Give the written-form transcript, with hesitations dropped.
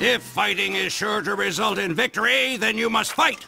If fighting is sure to result in victory, then you must fight.